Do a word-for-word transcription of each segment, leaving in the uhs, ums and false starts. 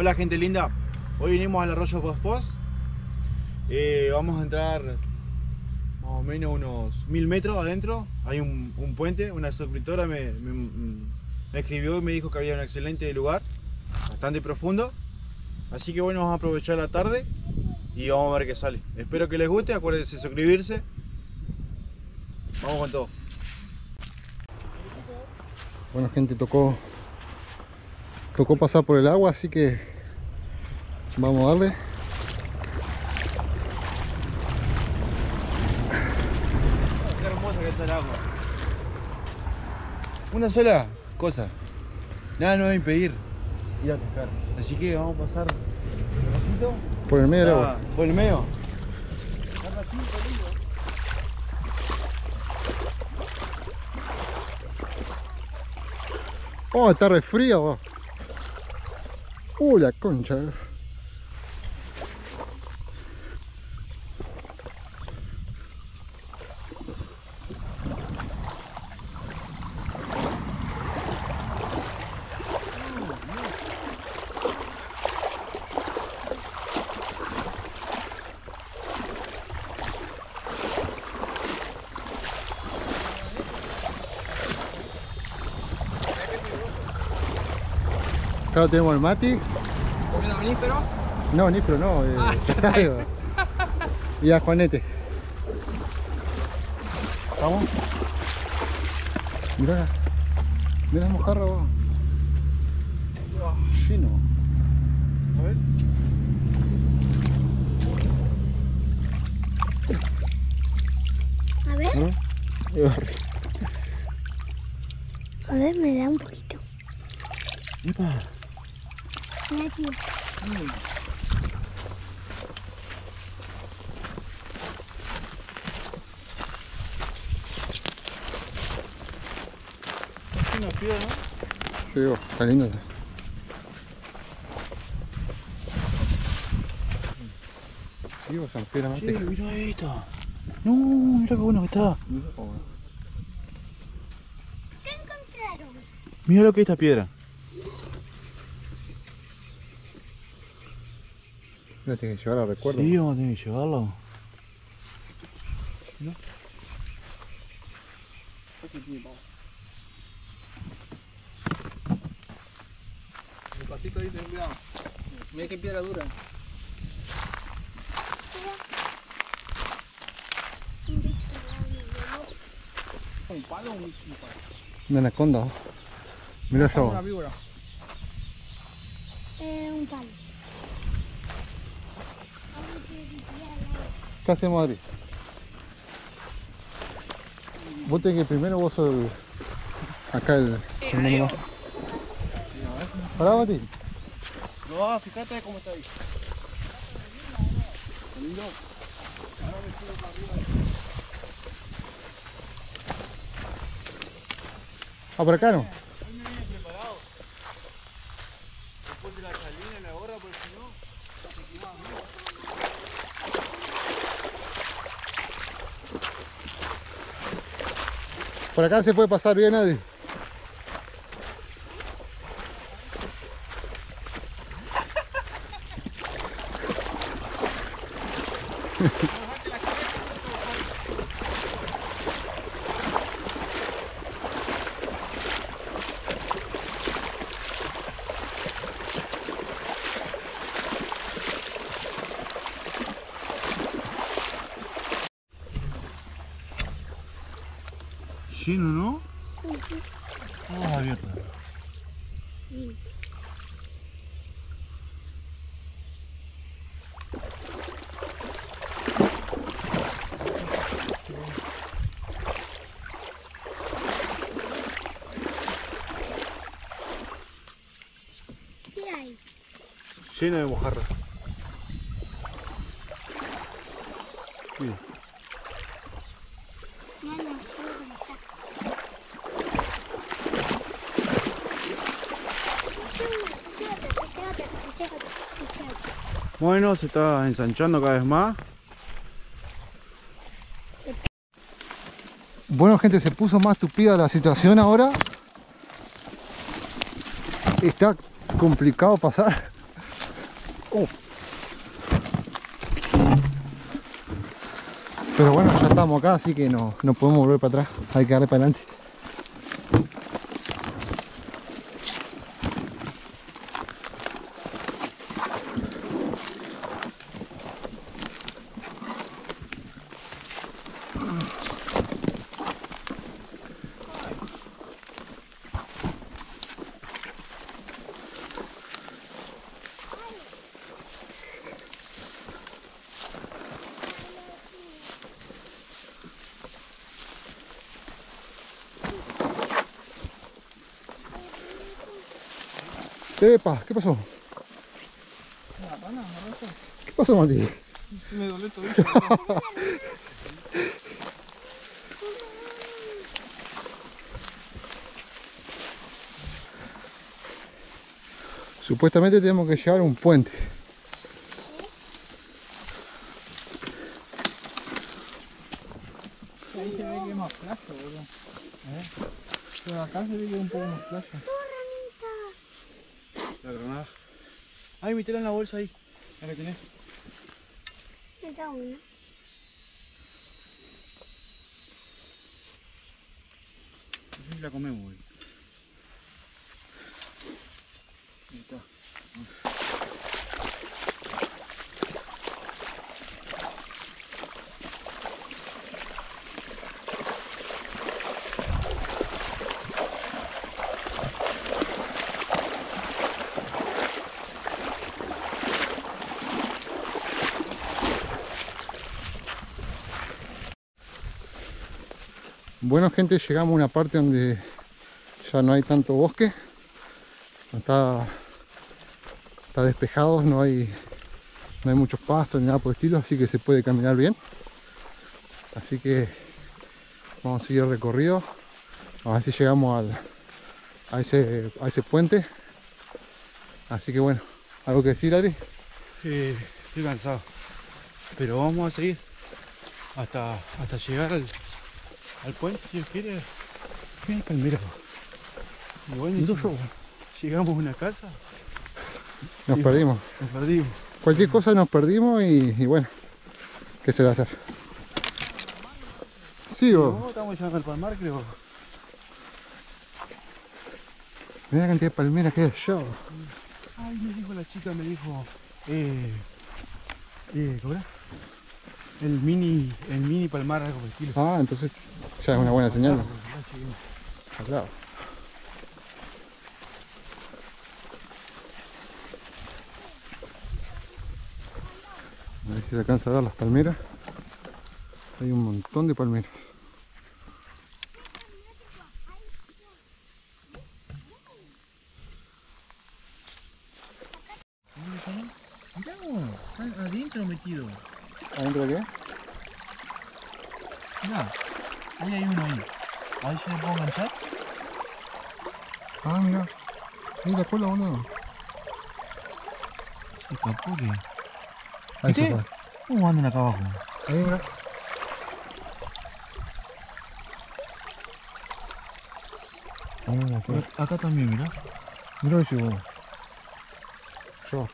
Hola gente linda, hoy venimos al arroyo Pospós. Eh, vamos a entrar más o menos unos mil metros adentro. Hay un, un puente. Una suscriptora me, me, me escribió y me dijo que había un excelente lugar, bastante profundo. Así que bueno, vamos a aprovechar la tarde y vamos a ver qué sale. Espero que les guste, acuérdense de suscribirse. Vamos con todo. Bueno gente, tocó Tocó pasar por el agua, así que vamos a darle. Qué hermoso que está el agua. Una sola cosa, nada nos va a impedir ir a pescar. Así que vamos a pasar por el medio del agua. Por el medio. Oh, está re fría, vos. ¡Uh, la concha! Claro, tenemos el mati. ¿Comiendo níspero? No, níspero no, eh, ah, chatayo. Y a Juanete. Vamos. Mirá, mirá la mojarra, vos. Lleno. A ver. A ver. ¿No? Joder, me da un poquito. Epa. Es una piedra, ¿no? Sí, está lindo. Sí, vos, San Piedra Mate. Sí, mirá esto. No, mirá qué bueno que está. ¿Qué encontraron? Mirá lo que es esta piedra. Tienes que llevarlo, recuerdo. Sí, vamos a tener que llevarlo. ¿No? El pasito ahí, ten cuidado. Mira qué piedra dura. ¿Un palo o un palo? Una anaconda. Mira allá. Una víbora. Eh, un palo. ¿Qué hacemos, Adri? Vos tenés que primero vos sos el... acá el... el más. Pará, Mati. No, fíjate cómo está ahí. Lindo. Ahora me subo para arriba. Ah, por acá no. Hoy me viene preparado. Después de la salina y la gorra, porque si no... Por acá se puede pasar bien, Adri. Lleno, ¿no? Sí. Todas abiertas. Sí. ¿Qué hay? Lleno de mojarra. Mira. Bueno, se está ensanchando cada vez más. Bueno gente, se puso más tupida la situación ahora. Está complicado pasar. Uh. Pero bueno, ya estamos acá, así que no, no podemos volver para atrás, hay que darle para adelante. Epa, ¿qué pasó? La pana, la rosa. ¿Qué pasó, Matías? Me dolió todo esto. Supuestamente tenemos que llegar a un puente. ¿Sí? Ahí se ve que es más plaza, boludo. ¿Eh? Pero acá se ve que es un poco más plaza. La granada. Ay, metela en la bolsa ahí. ¿A la tenés? Me da una. Así la comemos, güey. Ahí está. Bueno, gente, llegamos a una parte donde ya no hay tanto bosque, está, está despejado, no hay, no hay muchos pastos ni nada por el estilo, así que se puede caminar bien. Así que vamos a seguir el recorrido, a ver si llegamos al, a, ese, a ese puente. Así que bueno, ¿algo que decir, Adri? Sí, estoy cansado, pero vamos a seguir hasta, hasta llegar al... al puente, si Dios quiere. Mira el palmero. Bueno, entonces, llegamos a una casa. Nos perdimos. Nos perdimos. Cualquier cosa nos perdimos y, y bueno, ¿qué se va a hacer? Sí, vos. No, estamos llegando al palmar, creo. Mira la cantidad de palmeras que hay allá. Ay, me dijo la chica, me dijo. Eh. eh ¿Cómo era? El mini, el mini palmar, algo de estilo. Ah, entonces ya es una buena señal. Claro. A ver si se alcanza a ver las palmeras. Hay un montón de palmeras. Mirá, adentro metido. ¿Adentro de qué? Mirá, ahí hay uno ahí. A ver si lo puedo enganchar. Ah, mirá. Ahí la cola, boludo. ¿Qué capote? Ahí está. ¿Cómo andan acá abajo? Ahí, mirá. Ah, acá también, mirá. Mirá ese, boludo. Yo.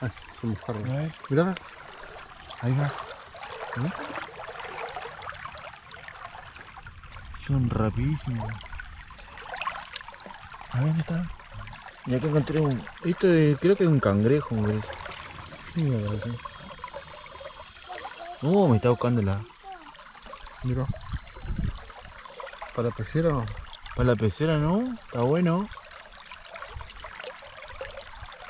Ay, se me escarga. Mirá acá. Ahí va. ¿Eh? Son rapidísimos. A ver, ¿dónde está? Y acá encontré un... Esto es, creo que es un cangrejo, hombre. Sí, me parece. Oh, me está buscándola. Mira. ¿Para la pecera no? Para la pecera no, está bueno.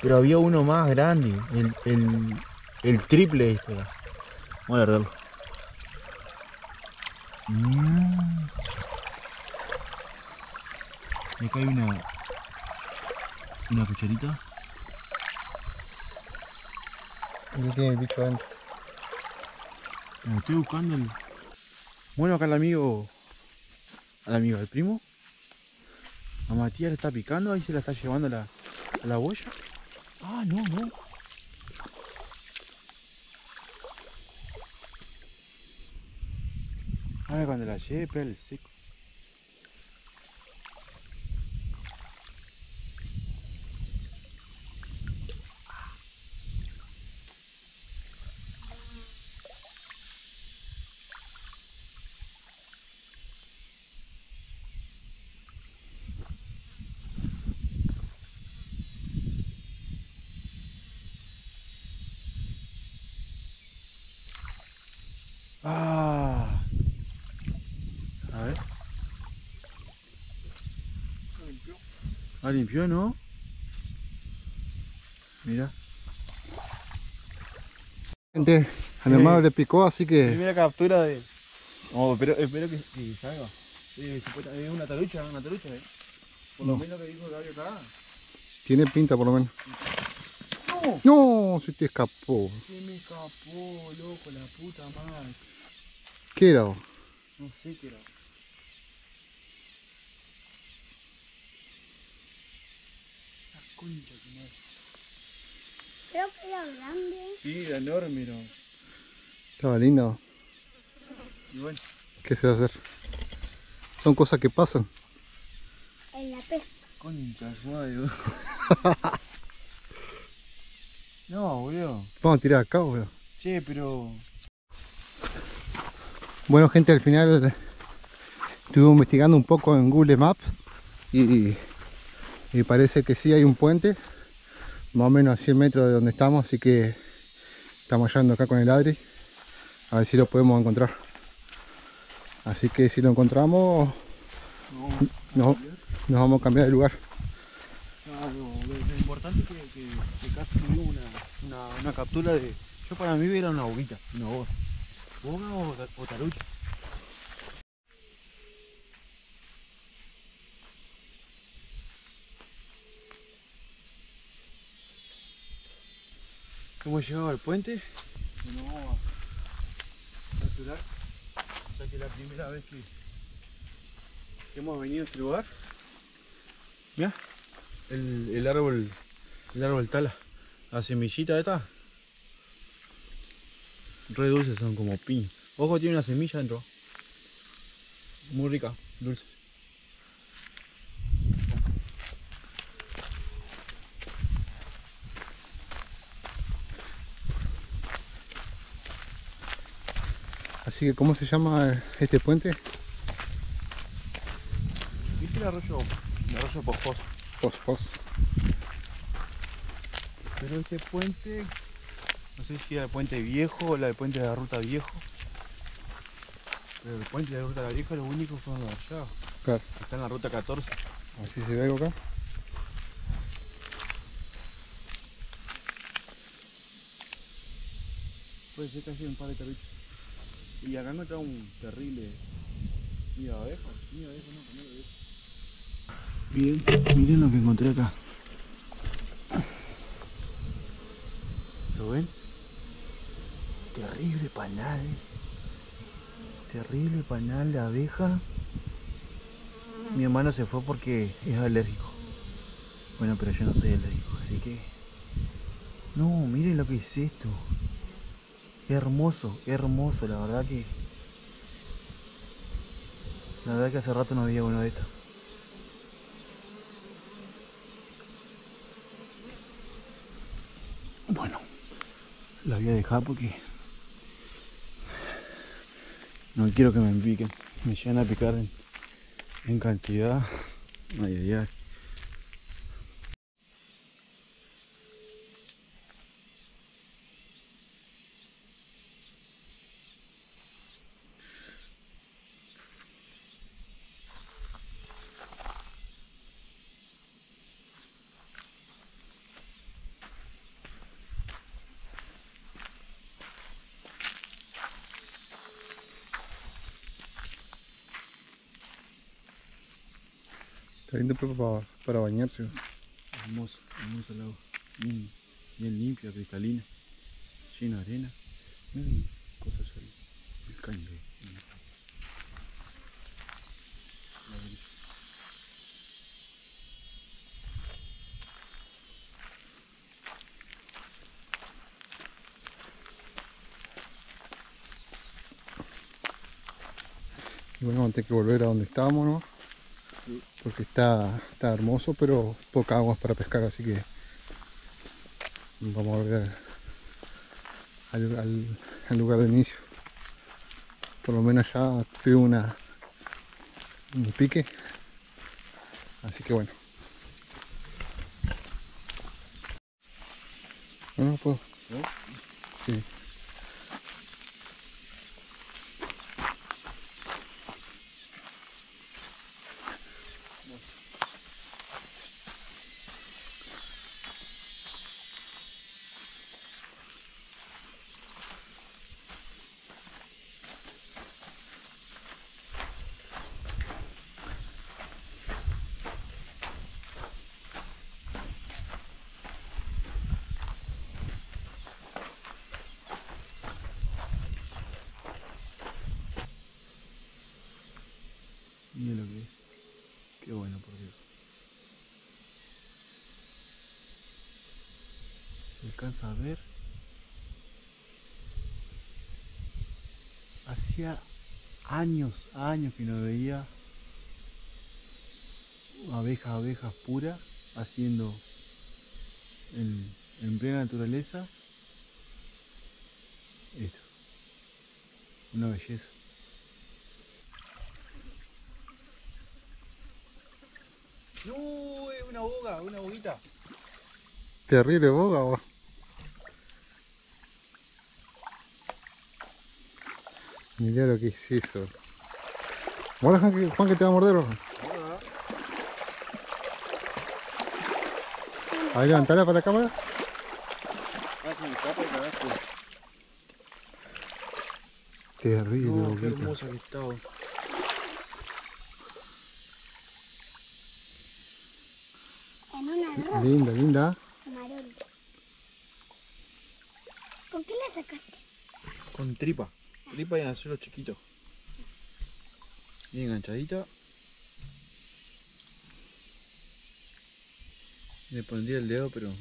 Pero había uno más grande. El, el, el triple este. Voy a agarrarlo. Mm. Acá hay una... una cucharita. ¿Y tiene el bicho adentro? Me estoy buscando el... Bueno, acá el amigo... al amigo, al primo. A Matías le está picando, ahí se la está llevando la, la boya. Ah, no, no. Ahora cuando la lleve, pega el seco. Ah. A ver. Ah, limpió, ¿no? Mira. Gente, a mi hermano eh, le picó, así que... Primera captura de... Oh, pero espero que, que salga. Es eh, una tarucha, una tarucha, eh. Por no. lo menos que dijo Gabriel acá. Tiene pinta, por lo menos. ¡No! ¡No! Se te escapó. Se me escapó, loco, la puta madre. ¿Qué era vos? No sé qué era. La concha que madre. Creo que era grande. Sí, era enorme, ¿no? Estaba lindo. Y bueno. ¿Qué se va a hacer? Son cosas que pasan. En la pesca. Concha, madre, boludo. No, boludo. Vamos a tirar acá, boludo. Sí, pero... Bueno, gente, al final estuvimos investigando un poco en Google Maps y, y, y parece que sí hay un puente más o menos a cien metros de donde estamos, así que estamos yendo acá con el Adri a ver si lo podemos encontrar. Así que si lo encontramos no, nos vamos a cambiar de lugar. Claro, lo importante es que, que, que casi tuvimos una, una, una captura de... Yo para mí era una boquita, una boga. ¿Boga o, o tarucha? Hemos llegado al puente. Bueno, vamos a capturar, ya que es la primera vez que, que hemos venido a este lugar. Mira, el, el árbol, el árbol tala, la semillita esta. Re dulces, son como pin. Ojo, tiene una semilla dentro. Muy rica, dulce. Así que, ¿cómo se llama este puente? ¿Viste el arroyo? El arroyo Pospos. Pospos. Pero este puente... No sé si era el puente viejo o la del puente de la ruta viejo. Pero el puente de la ruta vieja, los únicos son los de allá. Claro. Está en la ruta catorce. A ver si se ve algo acá. Puede ser que haya un par de taruchos. Y acá no está un terrible... Ni abejo, ni abejo, no, no abejo. Bien, miren lo que encontré acá. ¿Lo ven? Terrible panal. Terrible panal de abeja. Mi hermano se fue porque es alérgico. Bueno, pero yo no soy alérgico, así que... No, miren lo que es esto. Hermoso, hermoso, la verdad que... La verdad que hace rato no había uno de estos. Bueno, la voy a dejar porque no quiero que me piquen. Me llegan a picar en, en cantidad. Ay, ay, ay. Está lindo para, para bañarse. Hermoso, hermoso el agua. Bien, bien limpia, cristalina. Llena de arena. Mm, cosas ahí. El caño. Y bueno, vamos a tener que volver a donde estábamos, ¿no? Porque está, está hermoso, pero poca agua para pescar, así que vamos a volver al, al, al lugar de inicio. Por lo menos ya tuve una un pique, así que bueno. No, no puedo. Sí. ¿Se alcanza a ver? Hacía años, años que no veía abejas, abejas puras haciendo en, en plena naturaleza esto. Una belleza. No, es una boga, una boguita. Terrible boga, vos. Mirá lo que es eso. Hola, Juan, que, Juan, que te va a morder, vos. A ver, levantala para la cámara. Terrible, oh, qué hermosa que está. Linda, linda. Amarón. ¿Con qué la sacaste? Con tripa. Tripa y anzuelo chiquito. Bien enganchadita. Le pondría el dedo, pero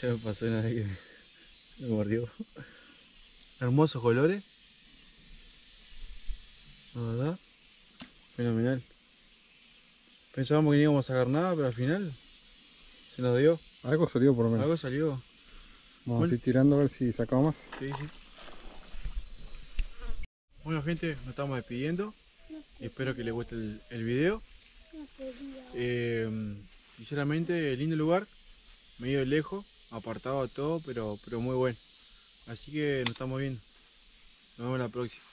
ya me pasó una vez que me mordió. Hermosos colores. La verdad, fenomenal. Pensábamos que no íbamos a sacar nada, pero al final se nos dio. Algo salió por lo menos. Algo salió. Vamos bueno. a ir tirando a ver si sacamos más. Sí, sí. Bueno, gente, nos estamos despidiendo. No, espero que les guste el, el video. No, eh, sinceramente, lindo lugar. Medio lejos, apartado a todo, pero, pero muy bueno. Así que nos estamos viendo. Nos vemos la próxima.